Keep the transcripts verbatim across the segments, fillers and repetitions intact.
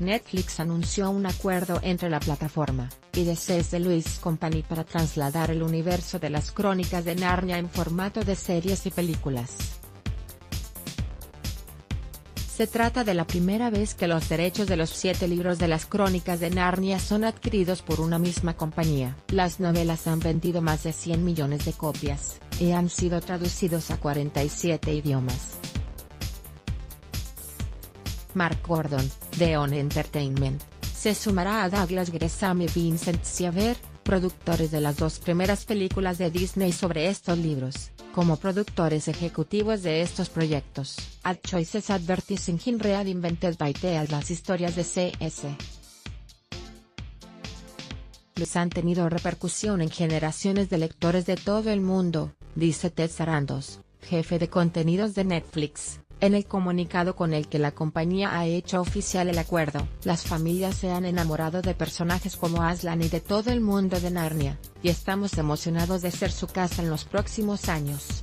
Netflix anunció un acuerdo entre la plataforma y de C S. Lewis Company para trasladar el universo de Las Crónicas de Narnia en formato de series y películas. Se trata de la primera vez que los derechos de los siete libros de las Crónicas de Narnia son adquiridos por una misma compañía. Las novelas han vendido más de cien millones de copias, y han sido traducidos a cuarenta y siete idiomas. Mark Gordon, de On Entertainment, se sumará a Douglas Gresham y Vincent Xavier, productores de las dos primeras películas de Disney sobre estos libros, como productores ejecutivos de estos proyectos. Ad Choices Advertising in Read Invented by Teal. Las historias de C S Lewis han tenido repercusión en generaciones de lectores de todo el mundo, dice Ted Sarandos, jefe de contenidos de Netflix, en el comunicado con el que la compañía ha hecho oficial el acuerdo. Las familias se han enamorado de personajes como Aslan y de todo el mundo de Narnia, y estamos emocionados de ser su casa en los próximos años.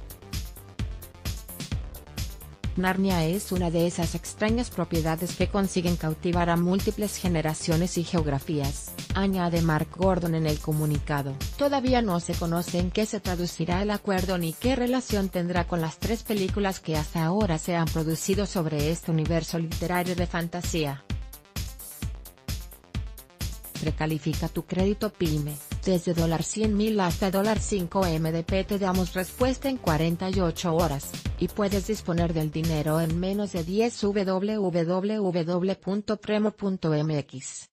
Narnia es una de esas extrañas propiedades que consiguen cautivar a múltiples generaciones y geografías, añade Mark Gordon en el comunicado. Todavía no se conoce en qué se traducirá el acuerdo ni qué relación tendrá con las tres películas que hasta ahora se han producido sobre este universo literario de fantasía. Precalifica tu crédito Pyme, desde cien mil dólares hasta cinco millones de pesos te damos respuesta en cuarenta y ocho horas, y puedes disponer del dinero en menos de diez. www punto premo punto mx.